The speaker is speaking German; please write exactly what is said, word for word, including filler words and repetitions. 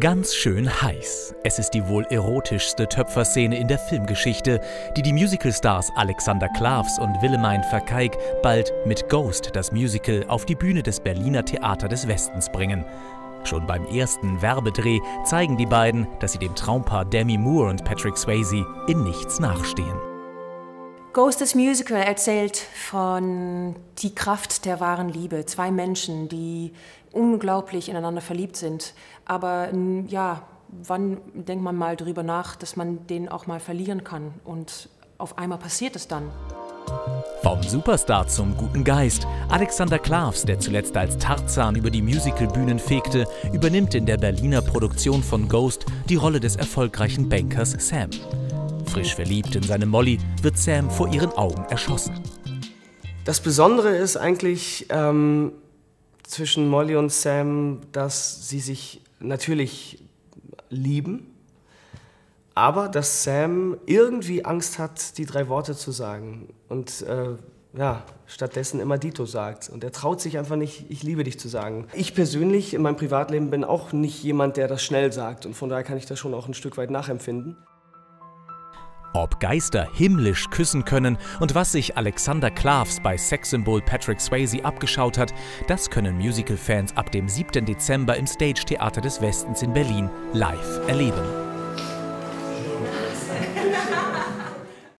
Ganz schön heiß. Es ist die wohl erotischste Töpferszene in der Filmgeschichte, die die Musicalstars Alexander Klaws und Willemijn Verkaik bald mit Ghost, das Musical, auf die Bühne des Berliner Theater des Westens bringen. Schon beim ersten Werbedreh zeigen die beiden, dass sie dem Traumpaar Demi Moore und Patrick Swayze in nichts nachstehen. Ghost, das Musical, erzählt von die Kraft der wahren Liebe. Zwei Menschen, die unglaublich ineinander verliebt sind. Aber ja, wann denkt man mal darüber nach, dass man den auch mal verlieren kann? Und auf einmal passiert es dann. Vom Superstar zum guten Geist. Alexander Klaws, der zuletzt als Tarzan über die Musicalbühnen fegte, übernimmt in der Berliner Produktion von Ghost die Rolle des erfolgreichen Bankers Sam. Frisch verliebt in seine Molly, wird Sam vor ihren Augen erschossen. Das Besondere ist eigentlich ähm, zwischen Molly und Sam, dass sie sich natürlich lieben, aber dass Sam irgendwie Angst hat, die drei Worte zu sagen und äh, ja, stattdessen immer Dito sagt. Und er traut sich einfach nicht, ich liebe dich zu sagen. Ich persönlich in meinem Privatleben bin auch nicht jemand, der das schnell sagt, und von daher kann ich das schon auch ein Stück weit nachempfinden. Ob Geister himmlisch küssen können und was sich Alexander Klaws bei Sexsymbol Patrick Swayze abgeschaut hat, das können Musical-Fans ab dem siebten Dezember im Stage Theater des Westens in Berlin live erleben.